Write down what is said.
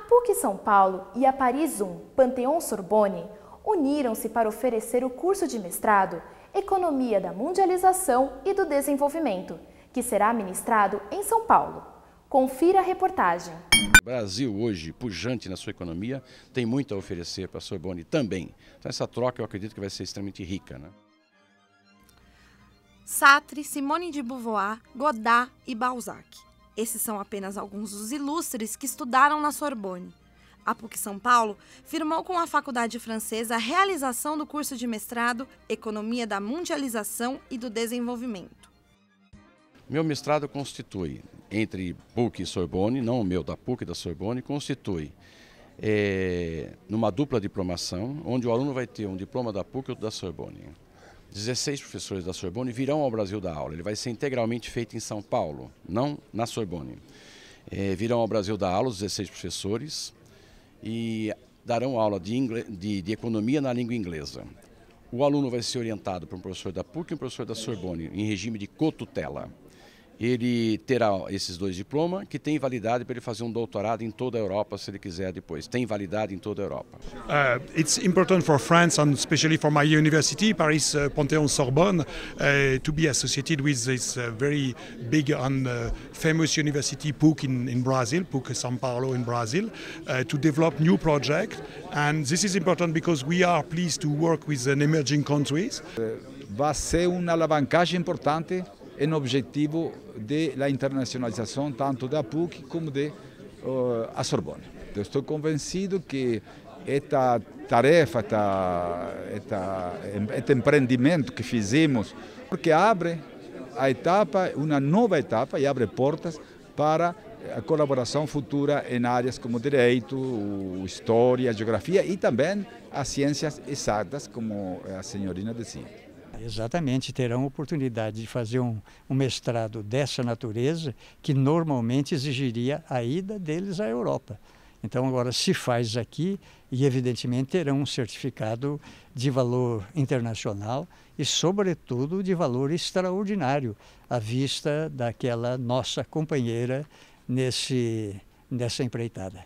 A PUC São Paulo e a Paris 1, Panthéon-Sorbonne, uniram-se para oferecer o curso de mestrado Economia da Mundialização e do Desenvolvimento, que será ministrado em São Paulo. Confira a reportagem. O Brasil hoje, pujante na sua economia, tem muito a oferecer para a Sorbonne também. Então essa troca eu acredito que vai ser extremamente rica, né? Sartre, Simone de Beauvoir, Godard e Balzac. Esses são apenas alguns dos ilustres que estudaram na Sorbonne. A PUC São Paulo firmou com a faculdade francesa a realização do curso de mestrado Economia da Mundialização e do Desenvolvimento. Meu mestrado constitui, entre PUC e Sorbonne, não o meu da PUC e da Sorbonne, constitui numa dupla diplomação, onde o aluno vai ter um diploma da PUC e outro da Sorbonne. 16 professores da Sorbonne virão ao Brasil dar aula. Ele vai ser integralmente feito em São Paulo, não na Sorbonne. Virão ao Brasil dar aula os 16 professores e darão aula de economia na língua inglesa. O aluno vai ser orientado por um professor da PUC e um professor da Sorbonne, em regime de cotutela. Ele terá esses dois diplomas, que tem validade para ele fazer um doutorado em toda a Europa, se ele quiser depois. Tem validade em toda a Europa. It's important for France and especially for my university, Paris Panthéon-Sorbonne, to be associated with this very big and famous university PUC in Brazil, PUC São Paulo in Brazil, to develop new projects. And this is important because we are pleased to work with emerging countries. Vai ser uma alavancagem importante. É um objetivo da internacionalização tanto da PUC como da Sorbonne. Eu estou convencido que esta tarefa, este empreendimento que fizemos, porque abre a etapa, uma nova etapa, e abre portas para a colaboração futura em áreas como direito, história, geografia e também as ciências exatas, como a senhorina dizia. Exatamente, terão oportunidade de fazer um mestrado dessa natureza que normalmente exigiria a ida deles à Europa. Então agora se faz aqui e evidentemente terão um certificado de valor internacional e sobretudo de valor extraordinário à vista daquela nossa companheira nessa empreitada.